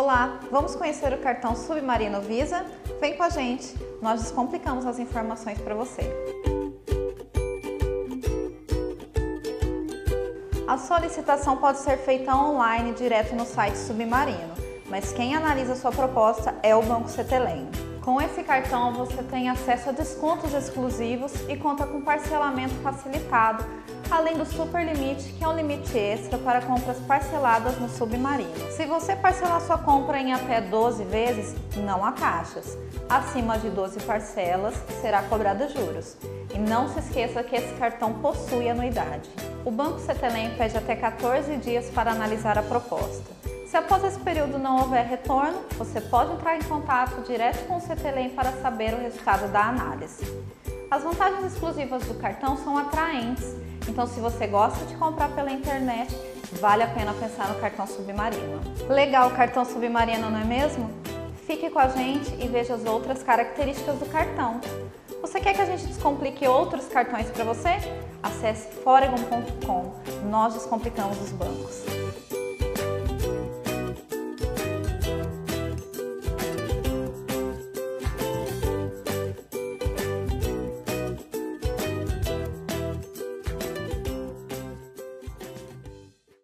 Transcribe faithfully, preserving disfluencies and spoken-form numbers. Olá, vamos conhecer o cartão Submarino Visa? Vem com a gente, nós descomplicamos as informações para você. A solicitação pode ser feita online direto no site Submarino, mas quem analisa sua proposta é o Banco Cetelem. Com esse cartão você tem acesso a descontos exclusivos e conta com parcelamento facilitado, além do superlimite, que é um limite extra para compras parceladas no Submarino. Se você parcelar sua compra em até doze vezes, não há taxas. Acima de doze parcelas, será cobrado juros. E não se esqueça que esse cartão possui anuidade. O Banco Cetelem pede até quatorze dias para analisar a proposta. Se após esse período não houver retorno, você pode entrar em contato direto com o Cetelem para saber o resultado da análise. As vantagens exclusivas do cartão são atraentes, então se você gosta de comprar pela internet, vale a pena pensar no cartão Submarino. Legal o cartão Submarino, não é mesmo? Fique com a gente e veja as outras características do cartão. Você quer que a gente descomplique outros cartões para você? Acesse Foregon ponto com, nós descomplicamos os bancos.